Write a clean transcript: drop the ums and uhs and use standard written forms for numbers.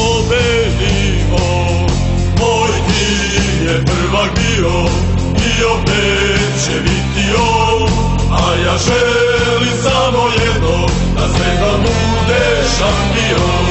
pobedimo. Moj tim je prvak bio i opet će biti on, a ja želim samo jedno, da Zvezda bude šampion.